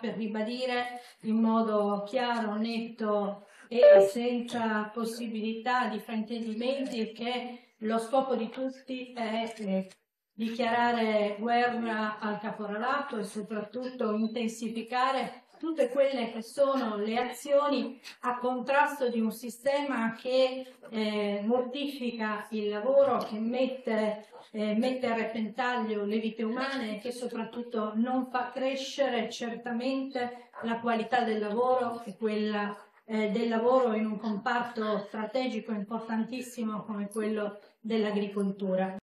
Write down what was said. per ribadire in modo chiaro, netto e senza possibilità di fraintendimenti che lo scopo di tutti è dichiarare guerra al caporalato e soprattutto intensificare tutte quelle che sono le azioni a contrasto di un sistema che mortifica il lavoro, che mette a repentaglio le vite umane e che soprattutto non fa crescere certamente la qualità del lavoro e quella del lavoro in un comparto strategico importantissimo come quello dell'agricoltura.